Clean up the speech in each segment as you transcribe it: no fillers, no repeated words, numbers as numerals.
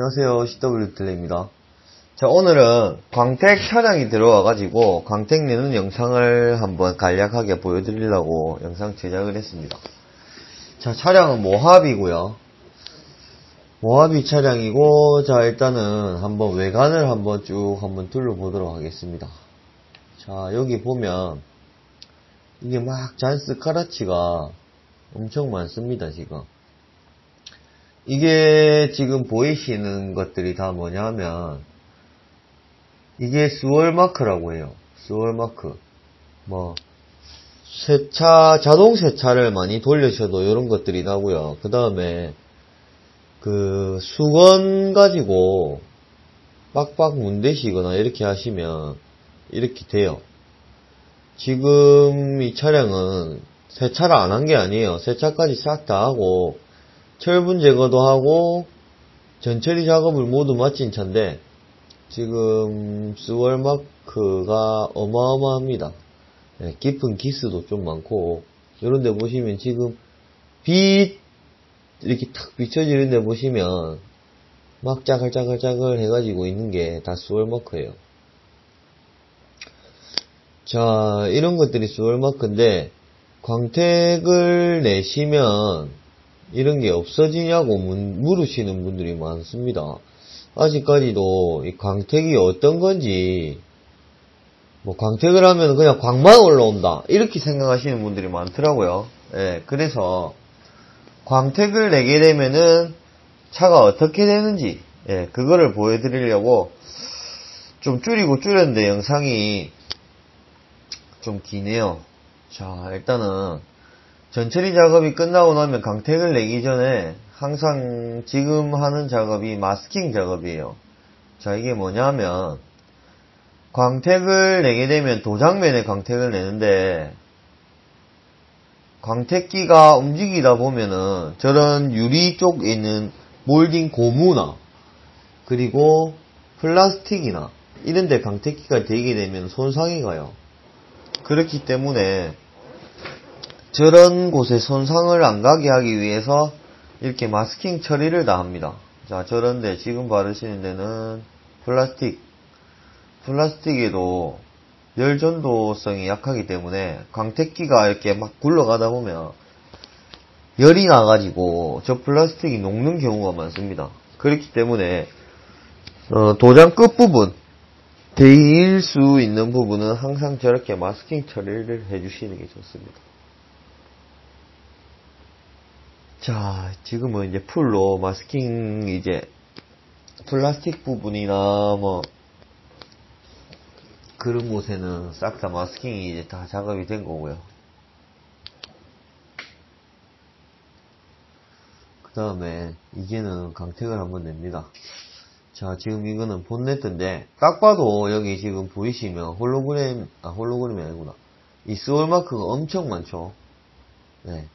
안녕하세요, CW디테일링입니다. 자, 오늘은 광택 현황이 들어와가지고 광택 내는 영상을 한번 간략하게 보여드리려고 영상 제작을 했습니다. 자, 차량은 모하비고요. 모하비 차량이고, 자, 일단은 한번 외관을 한번 쭉 한번 둘러보도록 하겠습니다. 자, 여기 보면 이게 막 잔스 카라치가 엄청 많습니다. 지금 이게 지금 보이시는 것들이 다 뭐냐면, 이게 스월마크라고 해요. 스월마크. 뭐 세차, 자동 세차를 많이 돌리셔도 이런 것들이 나고요. 그 다음에 그 수건 가지고 빡빡 문대시거나 이렇게 하시면 이렇게 돼요. 지금 이 차량은 세차를 안 한 게 아니에요. 세차까지 싹 다 하고 철분 제거도 하고 전처리 작업을 모두 마친 차인데, 지금 스월마크가 어마어마합니다. 네, 깊은 기스도 좀 많고, 요런데 보시면 지금 빛 이렇게 탁 비춰지는데 보시면 막 짜글짜글짜글 해가지고 있는 게 다 스월마크예요. 자, 이런 것들이 스월마크인데, 광택을 내시면 이런 게 없어지냐고 물으시는 분들이 많습니다. 아직까지도 이 광택이 어떤 건지, 뭐 광택을 하면 그냥 광만 올라온다 이렇게 생각하시는 분들이 많더라고요. 예, 그래서 광택을 내게 되면은 차가 어떻게 되는지, 예, 그거를 보여드리려고 좀 줄였는데 영상이 좀 기네요. 자, 일단은 전처리 작업이 끝나고 나면 광택을 내기 전에 항상 지금 하는 작업이 마스킹 작업이에요. 자, 이게 뭐냐면 광택을 내게 되면 도장면에 광택을 내는데, 광택기가 움직이다 보면은 저런 유리 쪽에 있는 몰딩 고무나 그리고 플라스틱이나 이런데 광택기가 대게 되면 손상이 가요. 그렇기 때문에 저런 곳에 손상을 안 가게 하기 위해서 이렇게 마스킹 처리를 다 합니다. 자, 저런데 지금 바르시는 데는 플라스틱에도 열 전도성이 약하기 때문에 광택기가 이렇게 막 굴러가다 보면 열이 나가지고 저 플라스틱이 녹는 경우가 많습니다. 그렇기 때문에 도장 끝부분 데일 수 있는 부분은 항상 저렇게 마스킹 처리를 해주시는 게 좋습니다. 자, 지금은 이제 풀로 마스킹, 이제 플라스틱 부분이나 뭐 그런 곳에는 싹 다 마스킹이 이제 다 작업이 된 거고요. 그 다음에 이제는 광택을 한번 냅니다. 자, 지금 이거는 본네트인데, 딱 봐도 여기 지금 보이시면 홀로그램이 아니구나, 이 스월마크가 엄청 많죠. 네,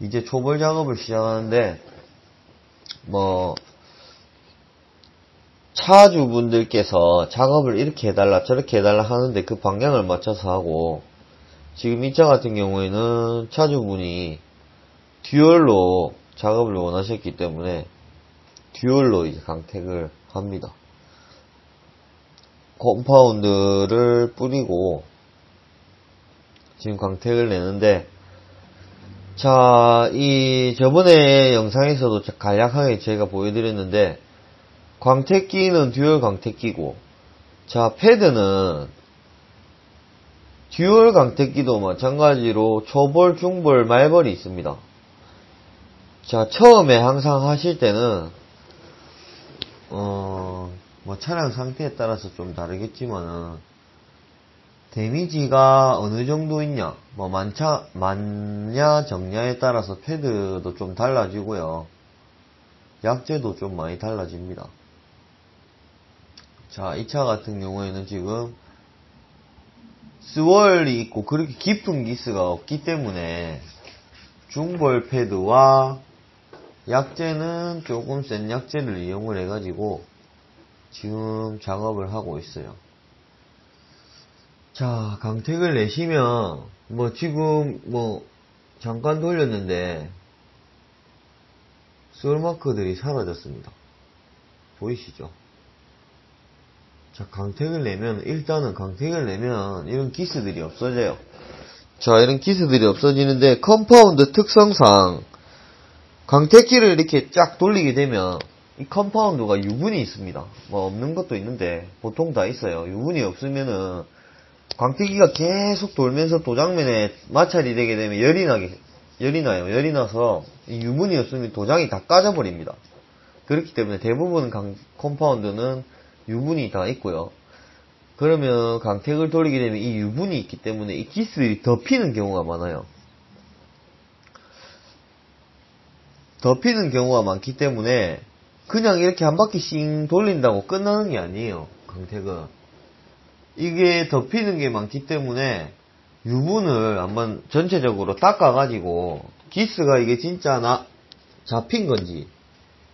이제 초벌 작업을 시작하는데, 뭐 차주분들께서 작업을 이렇게 해달라 저렇게 해달라 하는데 그 방향을 맞춰서 하고, 지금 이 차 같은 경우에는 차주분이 듀얼로 작업을 원하셨기 때문에 듀얼로 이제 광택을 합니다. 컴파운드를 뿌리고 지금 광택을 내는데, 자, 이 저번에 영상에서도 간략하게 제가 보여드렸는데, 광택기는 듀얼 광택기고, 자, 패드는 듀얼 광택기도 마찬가지로 초벌, 중벌, 말벌이 있습니다. 자, 처음에 항상 하실 때는 뭐 차량 상태에 따라서 좀 다르겠지만은 데미지가 어느 정도 있냐, 뭐 많냐 적냐에 따라서 패드도 좀 달라지고요, 약재도 좀 많이 달라집니다. 자, 이 차 같은 경우에는 지금 스월이 있고 그렇게 깊은 기스가 없기 때문에 중벌 패드와 약재는 조금 센 약재를 이용을 해가지고 지금 작업을 하고 있어요. 자, 광택을 내시면 뭐 지금 뭐 잠깐 돌렸는데 스월마크들이 사라졌습니다. 보이시죠? 자, 강택을 내면, 일단은 강택을 내면 이런 기스들이 없어져요. 자, 이런 기스들이 없어지는데 컴파운드 특성상 강택기를 이렇게 쫙 돌리게 되면 이 컴파운드가 유분이 있습니다. 뭐 없는 것도 있는데 보통 다 있어요. 유분이 없으면은 강택기가 계속 돌면서 도장면에 마찰이 되게 되면 열이 나요. 열이 나서 이 유분이 없으면 도장이 다 까져버립니다. 그렇기 때문에 대부분 컴파운드는 유분이 다 있고요. 그러면 강택을 돌리게 되면 이 유분이 있기 때문에 이 기스들이 덮이는 경우가 많아요. 덮이는 경우가 많기 때문에 그냥 이렇게 한 바퀴 씩 돌린다고 끝나는 게 아니에요. 강택은 이게 덮이는 게 많기 때문에 유분을 한번 전체적으로 닦아가지고 기스가 이게 진짜 나 잡힌 건지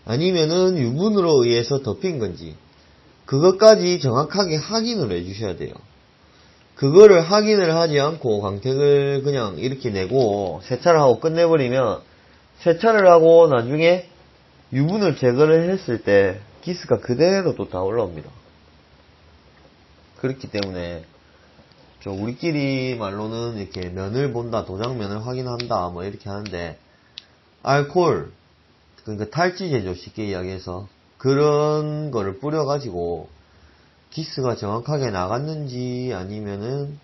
아니면은 유분으로 의해서 덮인 건지 그것까지 정확하게 확인을 해주셔야 돼요. 그거를 확인을 하지 않고 강택을 그냥 이렇게 내고 세차를 하고 끝내버리면 세차를 하고 나중에 유분을 제거를 했을 때 기스가 그대로 또 다 올라옵니다. 그렇기 때문에 저 우리끼리 말로는 이렇게 면을 본다, 도장면을 확인한다 뭐 이렇게 하는데 알코올, 그러니까 탈지제죠, 쉽게 이야기해서 그런 거를 뿌려가지고 기스가 정확하게 나갔는지 아니면은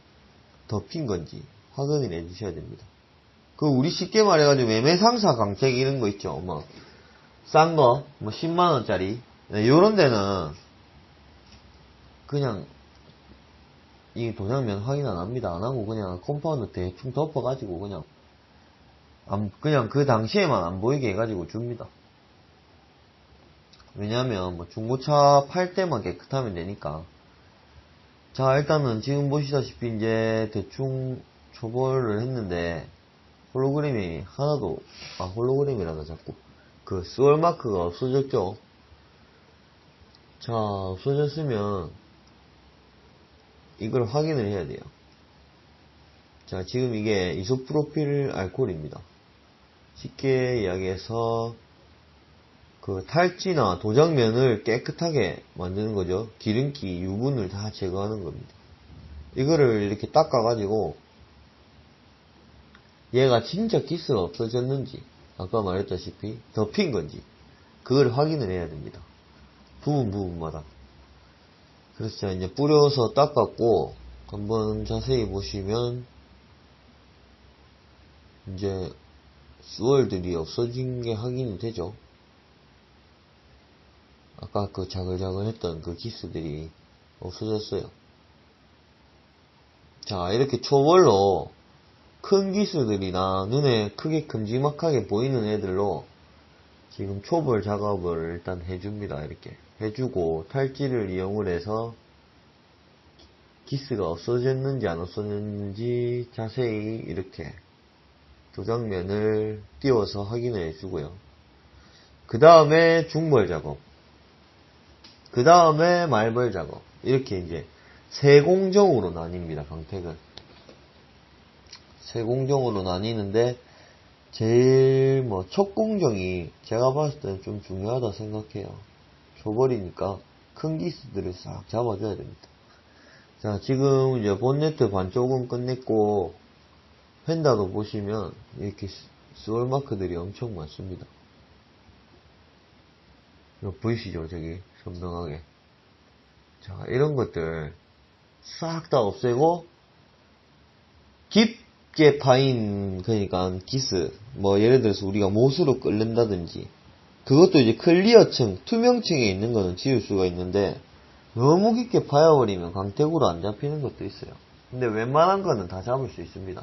덮인 건지 확인을 해주셔야 됩니다. 그 우리 쉽게 말해가지고 매매상사 강택 이런 거 있죠. 뭐 싼 거 뭐 10만원짜리 요런 데는 그냥 이 도장면 확인 안 합니다. 안 하고 그냥 컴파운드 대충 덮어가지고 그냥 그 당시에만 안 보이게 해가지고 줍니다. 왜냐하면 뭐 중고차 팔 때만 깨끗하면 되니까. 자, 일단은 지금 보시다시피 이제 대충 초벌을 했는데 홀로그램이 하나도 홀로그램이라나 자꾸 그 스월 마크가 없어졌죠. 자, 없어졌으면 이걸 확인을 해야 돼요. 자, 지금 이게 이소프로필 알코올입니다. 쉽게 이야기해서 그 탈지나 도장면을 깨끗하게 만드는 거죠. 기름기, 유분을 다 제거하는 겁니다. 이거를 이렇게 닦아가지고 얘가 진짜 기스가 없어졌는지 아까 말했다시피 덮인 건지 그걸 확인을 해야 됩니다. 부분마다. 그래서 제가 이제 뿌려서 닦았고 한번 자세히 보시면 이제 스월들이 없어진 게 확인이 되죠. 아까 그 자글자글 했던 그 기스들이 없어졌어요. 자, 이렇게 초벌로 큰 기스들이나 눈에 크게 큼지막하게 보이는 애들로 지금 초벌 작업을 일단 해줍니다. 이렇게 해주고 탈지를 이용을 해서 기스가 없어졌는지 안 없어졌는지 자세히 이렇게 도장면을 띄워서 확인해 주고요. 그 다음에 중벌 작업, 그 다음에 말벌 작업, 이렇게 이제 세공정으로 나뉩니다. 강택은 세공정으로 나뉘는데 제일 뭐 첫 공정이 제가 봤을 때는 좀 중요하다 생각해요. 초벌이니까 큰 기스들을 싹 잡아줘야 됩니다. 자, 지금 이제 본네트 반쪽은 끝냈고 휀다도 보시면 이렇게 스월 마크들이 엄청 많습니다. 보이시죠? 저기 선명하게. 자, 이런 것들 싹 다 없애고 깊게 파인, 그러니까 기스 뭐 예를 들어서 우리가 못으로 끓는다든지 그것도 이제 클리어층, 투명층에 있는 거는 지울 수가 있는데 너무 깊게 파여버리면 강택으로 안 잡히는 것도 있어요. 근데 웬만한 거는 다 잡을 수 있습니다.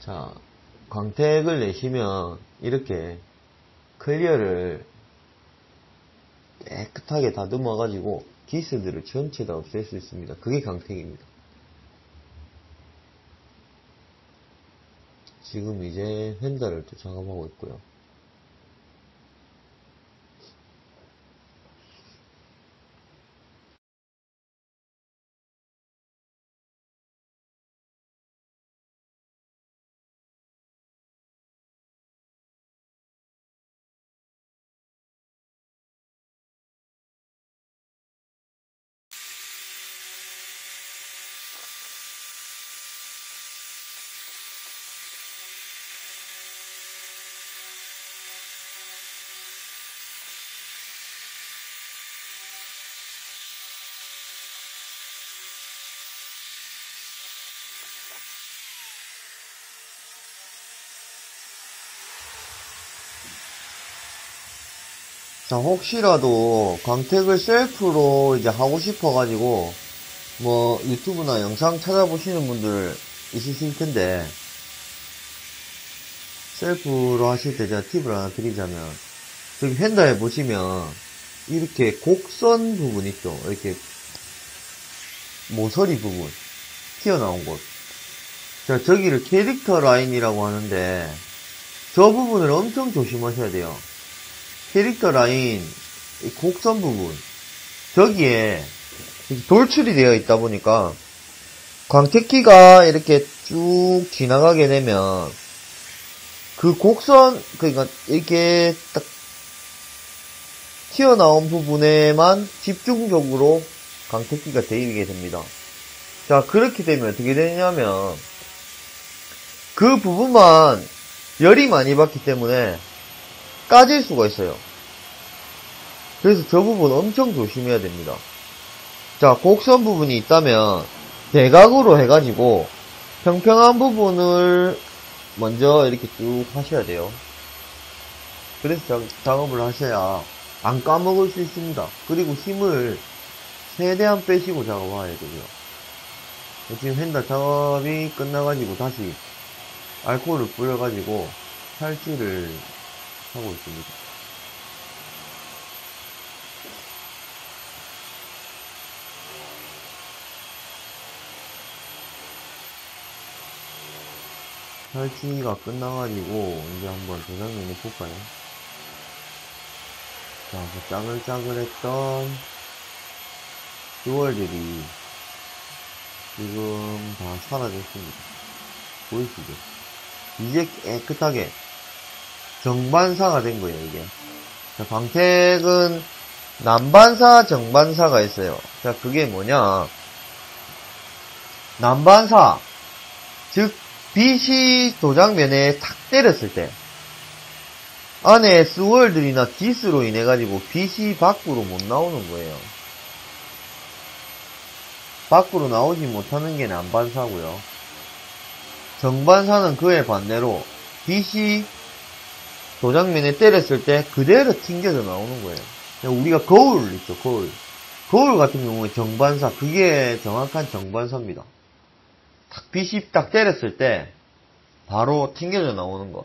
자, 강택을 내시면 이렇게 클리어를 깨끗하게 다듬어가지고 기스들을 전체 다 없앨 수 있습니다. 그게 강택입니다. 지금 이제 휀다를 또 작업하고 있고요. 자, 혹시라도 광택을 셀프로 이제 하고 싶어가지고 뭐 유튜브나 영상 찾아보시는 분들 있으실 텐데, 셀프로 하실 때 제가 팁을 하나 드리자면, 저기 펜다에 보시면 이렇게 곡선 부분 있죠? 이렇게 모서리 부분 튀어나온 곳, 자, 저기를 캐릭터 라인이라고 하는데 저 부분을 엄청 조심하셔야 돼요. 캐릭터 라인 이 곡선 부분, 저기에 돌출이 되어 있다 보니까 광택기가 이렇게 쭉 지나가게 되면 그 곡선, 그러니까 이렇게 딱 튀어나온 부분에만 집중적으로 광택기가 대입이 됩니다. 자, 그렇게 되면 어떻게 되냐면 그 부분만 열이 많이 받기 때문에 까질 수가 있어요. 그래서 저 부분 엄청 조심해야 됩니다. 자, 곡선 부분이 있다면 대각으로 해가지고 평평한 부분을 먼저 이렇게 쭉 하셔야 돼요. 그래서 작업을 하셔야 안 까먹을 수 있습니다. 그리고 힘을 최대한 빼시고 작업해야 되고요. 지금 펜다 작업이 끝나가지고 다시 알코올을 뿌려가지고 탈취를 하고 있습니다. 탈취가 끝나가지고 이제 한번 재장면을 볼까요? 자, 그 짜글짜글했던 듀얼들이 지금 다 사라졌습니다. 보이시죠? 이제 깨끗하게 정반사가 된 거예요, 이게. 자, 광택은 남반사, 정반사가 있어요. 자, 그게 뭐냐? 남반사, 즉 빛이 도장면에 탁 때렸을 때 안에 스월들이나 디스로 인해 가지고 빛이 밖으로 못 나오는 거예요. 밖으로 나오지 못하는 게 남반사고요. 정반사는 그에 반대로 빛이 도장면에 때렸을 때 그대로 튕겨져 나오는 거예요. 우리가 거울 있죠, 거울. 거울 같은 경우에 정반사, 그게 정확한 정반사입니다. 딱 빛이 딱 때렸을 때 바로 튕겨져 나오는 것.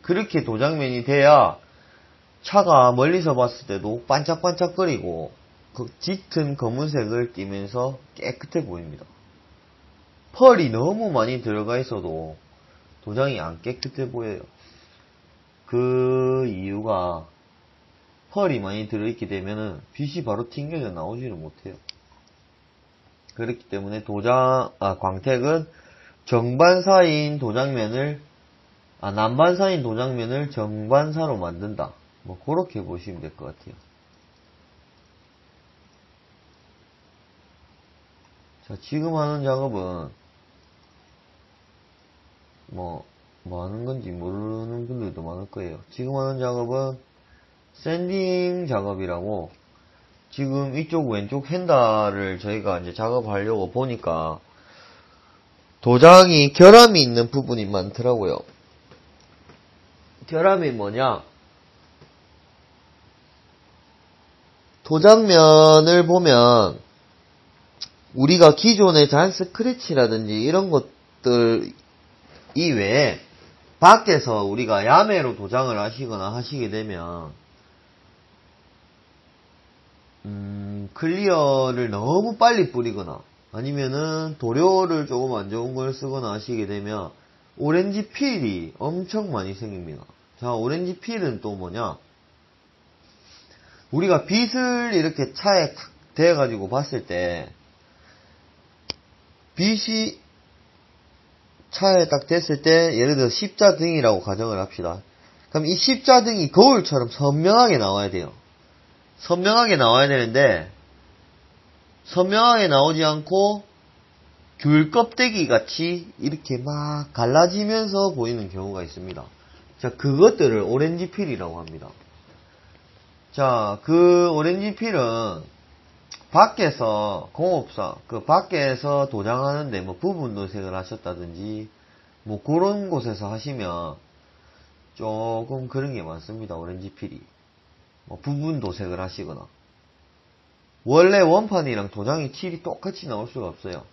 그렇게 도장면이 돼야 차가 멀리서 봤을 때도 반짝반짝거리고 그 짙은 검은색을 띠면서 깨끗해 보입니다. 펄이 너무 많이 들어가 있어도 도장이 안 깨끗해 보여요. 그 이유가 펄이 많이 들어있게 되면은 빛이 바로 튕겨져 나오지를 못해요. 그렇기 때문에 광택은 정반사인 도장면을, 남반사인 도장면을 정반사로 만든다. 뭐 그렇게 보시면 될 것 같아요. 자, 지금 하는 작업은 뭐 하는 건지 모르는 분들도 많을 거예요. 지금 하는 작업은 샌딩 작업이라고, 지금 이쪽 왼쪽 펜다를 저희가 이제 작업하려고 보니까 도장이 결함이 있는 부분이 많더라고요. 결함이 뭐냐? 도장면을 보면 우리가 기존의 잔 스크래치라든지 이런 것들 이외에 밖에서 우리가 야매로 도장을 하시거나 하시게 되면 클리어를 너무 빨리 뿌리거나 아니면은 도료를 조금 안 좋은 걸 쓰거나 하시게 되면 오렌지 필이 엄청 많이 생깁니다. 자, 오렌지 필은 또 뭐냐? 우리가 빛을 이렇게 차에 탁 대가지고 봤을 때 빛이 차에 딱 됐을 때, 예를 들어 십자등이라고 가정을 합시다. 그럼 이 십자등이 거울처럼 선명하게 나와야 돼요. 선명하게 나와야 되는데 선명하게 나오지 않고 귤 껍데기 같이 이렇게 막 갈라지면서 보이는 경우가 있습니다. 자, 그것들을 오렌지 필이라고 합니다. 자, 그 오렌지 필은 밖에서 공업사 그 밖에서 도장하는데 뭐 부분 도색을 하셨다든지 뭐 그런 곳에서 하시면 조금 그런 게 많습니다. 오렌지 필이 뭐 부분 도색을 하시거나 원래 원판이랑 도장이 칠이 똑같이 나올 수가 없어요.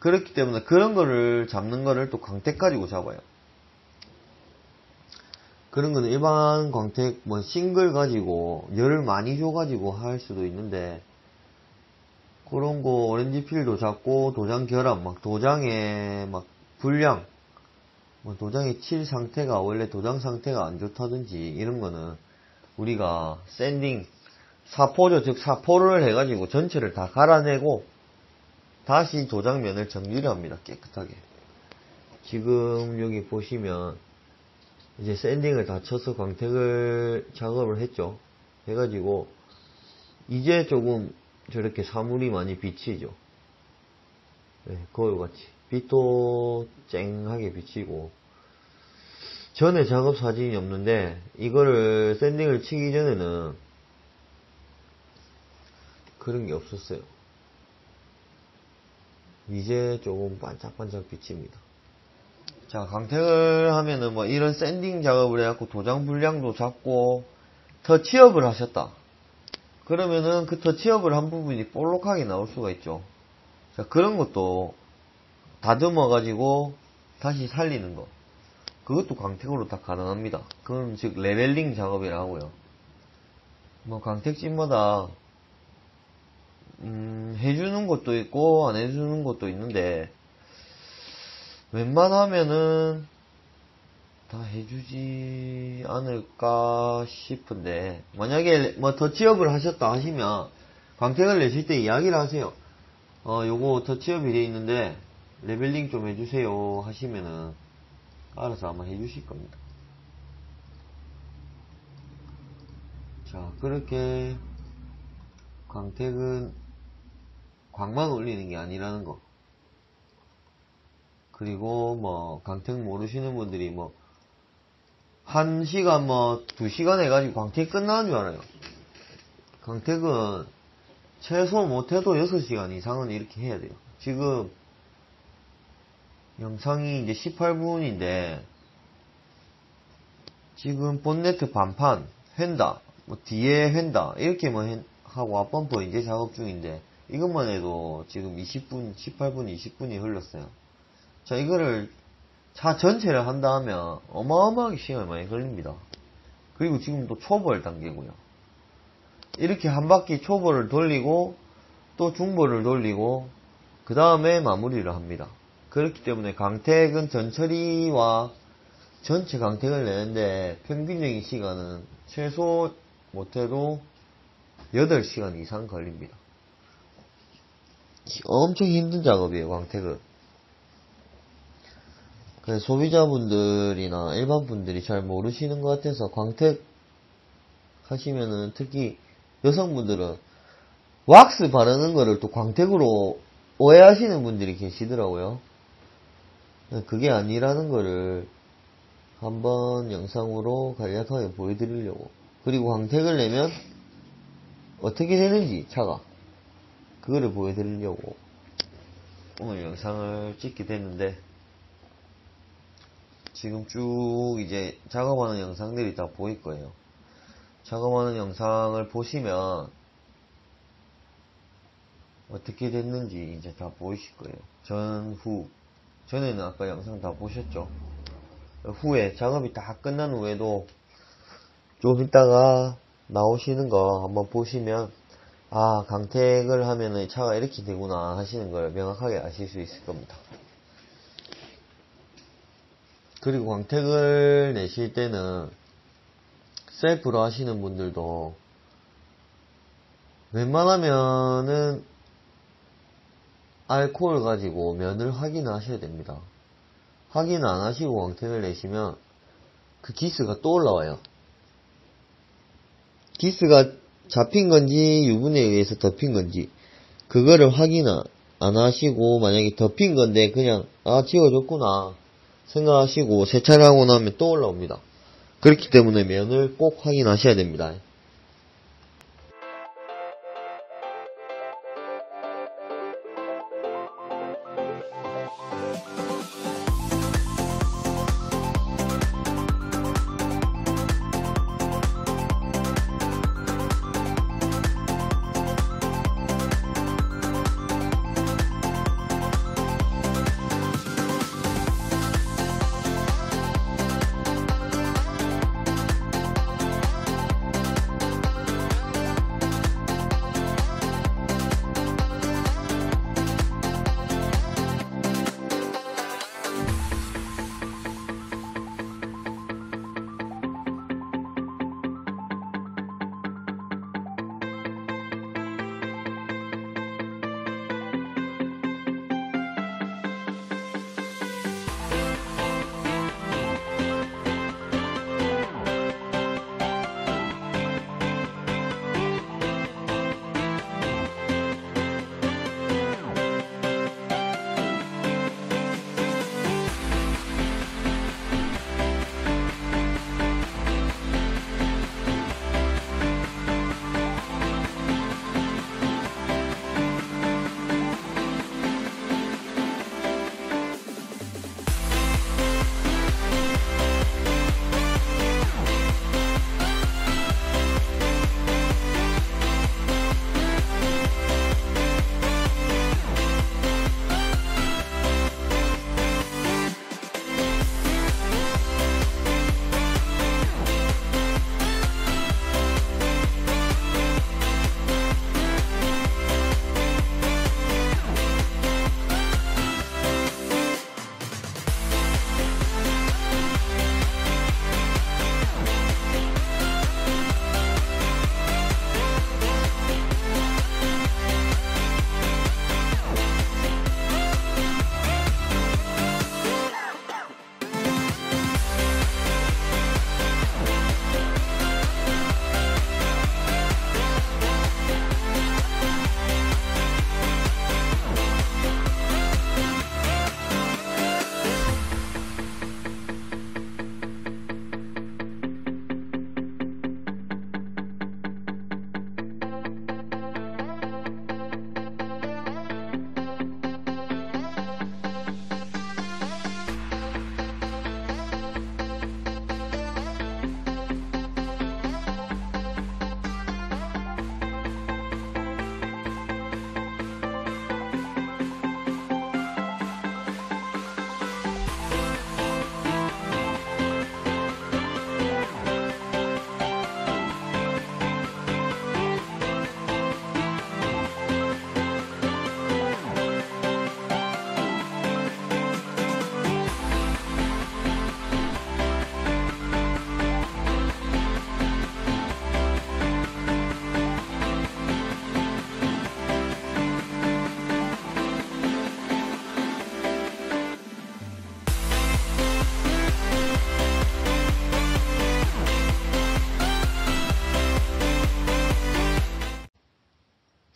그렇기 때문에 그런 거를 잡는 거를 또 광택 가지고 잡아요. 그런 거는 일반 광택 뭐 싱글 가지고 열을 많이 줘 가지고 할 수도 있는데 그런 거 오렌지 필도 잡고 도장 결합 막 도장의 막 불량 뭐 도장의 칠 상태가 원래 도장 상태가 안 좋다든지 이런 거는 우리가 샌딩 사포죠. 즉 사포를 해 가지고 전체를 다 갈아내고 다시 도장면을 정리를 합니다. 깨끗하게. 지금 여기 보시면 이제 샌딩을 다 쳐서 광택을 작업을 했죠. 해가지고 이제 조금 저렇게 사물이 많이 비치죠. 네, 거울같이 빛도 쨍하게 비치고 전에 작업 사진이 없는데 이거를 샌딩을 치기 전에는 그런 게 없었어요. 이제 조금 반짝반짝 비칩니다. 자, 광택을 하면은 뭐 이런 샌딩 작업을 해갖고 도장 분량도 잡고 터치업을 하셨다. 그러면은 그 터치업을 한 부분이 볼록하게 나올 수가 있죠. 자, 그런 것도 다듬어가지고 다시 살리는 거. 그것도 광택으로 다 가능합니다. 그럼 즉 레벨링 작업이라고요. 뭐 광택집마다 해주는 것도 있고 안 해주는 것도 있는데 웬만하면은 다 해주지 않을까 싶은데 만약에 뭐 터치업을 하셨다 하시면 광택을 내실 때 이야기를 하세요. 요거 터치업이 돼 있는데 레벨링 좀 해주세요 하시면은 알아서 아마 해주실 겁니다. 자, 그렇게 광택은 광만 올리는 게 아니라는 거. 그리고 뭐 광택 모르시는 분들이 뭐 1시간 뭐 2시간 해가지고 광택 끝나는 줄 알아요. 광택은 최소 못해도 6시간 이상은 이렇게 해야 돼요. 지금 영상이 이제 18분인데 지금 본네트 반판 휀다 뭐 뒤에 휀다 이렇게만 하고 앞범퍼 이제 작업 중인데 이것만 해도 지금 20분 18분 20분이 흘렀어요. 자, 이거를 차 전체를 한다 하면 어마어마하게 시간이 많이 걸립니다. 그리고 지금 또 초벌 단계고요. 이렇게 한 바퀴 초벌을 돌리고 또 중벌을 돌리고 그 다음에 마무리를 합니다. 그렇기 때문에 광택은 전처리와 전체 광택을 내는데 평균적인 시간은 최소 못해도 8시간 이상 걸립니다. 엄청 힘든 작업이에요, 광택은. 소비자분들이나 일반분들이 잘 모르시는 것 같아서 광택 하시면은 특히 여성분들은 왁스 바르는 거를 또 광택으로 오해하시는 분들이 계시더라고요. 그게 아니라는 거를 한번 영상으로 간략하게 보여드리려고. 그리고 광택을 내면 어떻게 되는지 차가 그거를 보여드리려고 오늘 영상을 찍게 됐는데 지금 쭉 이제 작업하는 영상들이 다 보일 거예요. 작업하는 영상을 보시면 어떻게 됐는지 이제 다 보이실 거예요. 전후 전에는 아까 영상 다 보셨죠. 후에 작업이 다 끝난 후에도 좀 이따가 나오시는 거 한번 보시면 아 광택을 하면은 차가 이렇게 되구나 하시는 걸 명확하게 아실 수 있을 겁니다. 그리고 광택을 내실 때는 셀프로 하시는 분들도 웬만하면은 알코올 가지고 면을 확인하셔야 됩니다. 확인 안 하시고 광택을 내시면 그 기스가 또 올라와요. 기스가 잡힌 건지 유분에 의해서 덮인 건지 그거를 확인 안 하시고 만약에 덮인 건데 그냥 아 지워졌구나 생각하시고 세차를 하고 나면 또 올라옵니다. 그렇기 때문에 면을 꼭 확인하셔야 됩니다.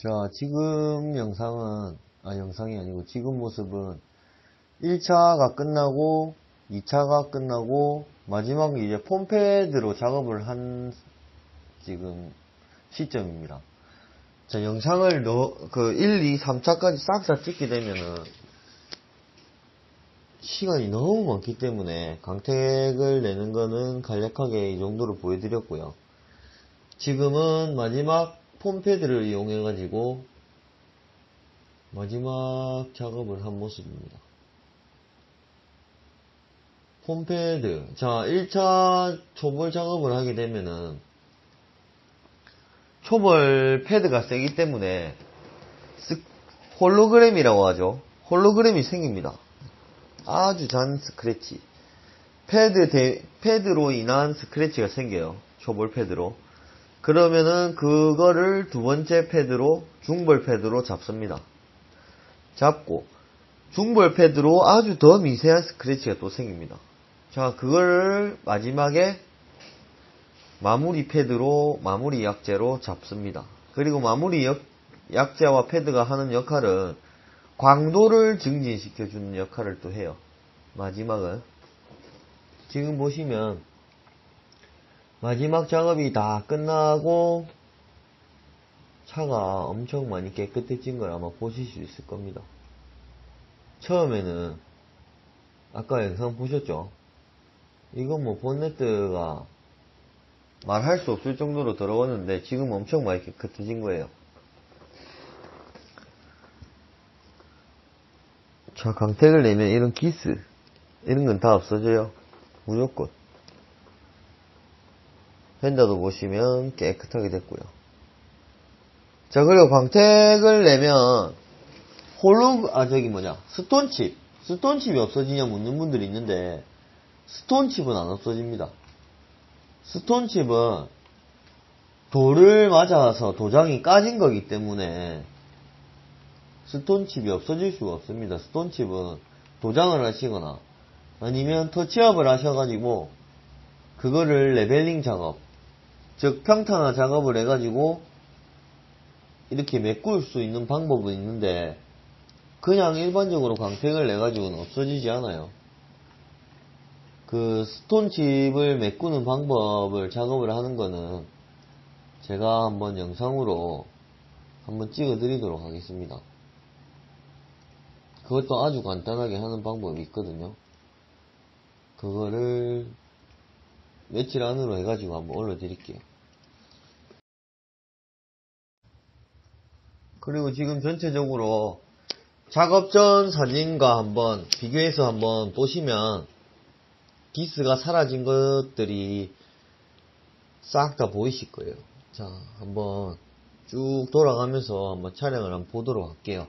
자, 지금 영상이 아니고 지금 모습은 1차가 끝나고 2차가 끝나고 마지막 이제 폼패드로 작업을 한 지금 시점입니다. 자, 영상을 그 1, 2, 3차까지 싹 다 찍게 되면은 시간이 너무 많기 때문에 강택을 내는 거는 간략하게 이 정도로 보여드렸고요. 지금은 마지막 폼패드를 이용해 가지고 마지막 작업을 한 모습입니다. 폼패드. 자, 1차 초벌 작업을 하게 되면은 초벌 패드가 세기 때문에 홀로그램이라고 하죠. 홀로그램이 생깁니다. 아주 잔 스크래치. 패드로 인한 스크래치가 생겨요. 초벌 패드로. 그러면은 그거를 두 번째 패드로, 중벌 패드로 잡습니다. 잡고 중벌 패드로 아주 더 미세한 스크래치가 또 생깁니다. 자, 그걸 마지막에 마무리 패드로, 마무리 약재로 잡습니다. 그리고 마무리 약재와 패드가 하는 역할은 광도를 증진시켜주는 역할을 또 해요. 마지막은 지금 보시면 마지막 작업이 다 끝나고 차가 엄청 많이 깨끗해진 걸 아마 보실 수 있을 겁니다. 처음에는 아까 영상 보셨죠? 이건 뭐 본네트가 말할 수 없을 정도로 더러웠는데 지금 엄청 많이 깨끗해진 거예요. 자, 강택을 내면 이런 기스 이런 건 다 없어져요. 무조건. 휀다도 보시면 깨끗하게 됐고요. 자, 그리고 강택을 내면 스톤칩이 없어지냐 묻는 분들이 있는데 스톤칩은 안 없어집니다. 스톤칩은 돌을 맞아서 도장이 까진 거기 때문에 스톤칩이 없어질 수가 없습니다. 스톤칩은 도장을 하시거나 아니면 터치업을 하셔가지고 그거를 레벨링 작업, 즉 평탄화 작업을 해가지고 이렇게 메꿀 수 있는 방법은 있는데 그냥 일반적으로 광택을 내가지고는 없어지지 않아요. 그 스톤칩을 메꾸는 방법을 작업을 하는 거는 제가 한번 영상으로 한번 찍어 드리도록 하겠습니다. 그것도 아주 간단하게 하는 방법이 있거든요. 그거를 며칠 안으로 해가지고 한번 올려 드릴게요. 그리고 지금 전체적으로 작업 전 사진과 한번 비교해서 한번 보시면 기스가 사라진 것들이 싹 다 보이실 거예요. 자, 한번 쭉 돌아가면서 한번 촬영을 한번 보도록 할게요.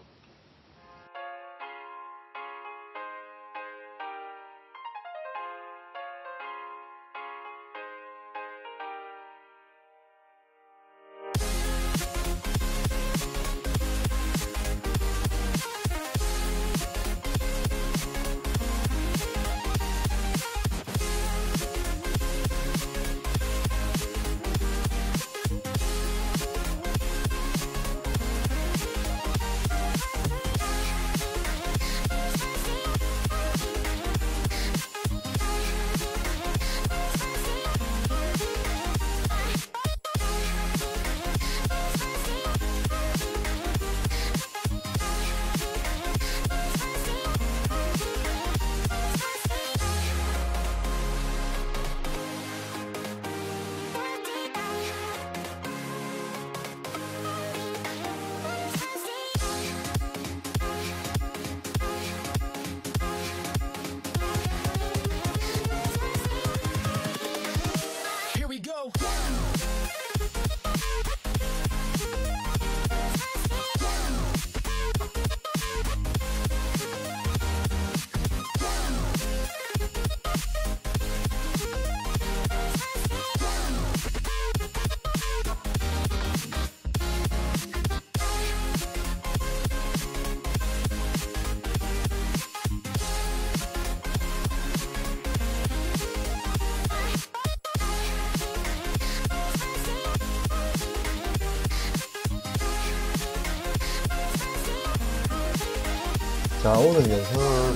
자, 오늘 영상은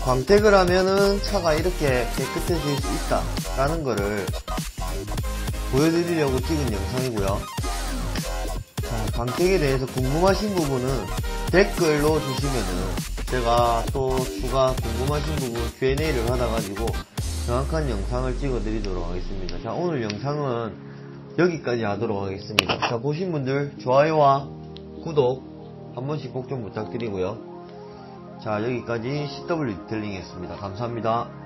광택을 하면은 차가 이렇게 깨끗해질 수 있다 라는 거를 보여드리려고 찍은 영상이고요. 자, 광택에 대해서 궁금하신 부분은 댓글로 주시면은 제가 또 추가 궁금하신 부분 Q&A를 받아가지고 정확한 영상을 찍어 드리도록 하겠습니다. 자, 오늘 영상은 여기까지 하도록 하겠습니다. 자, 보신 분들 좋아요와 구독 한 번씩 꼭 좀 부탁드리고요. 자, 여기까지 CW 디테일링 했습니다. 감사합니다.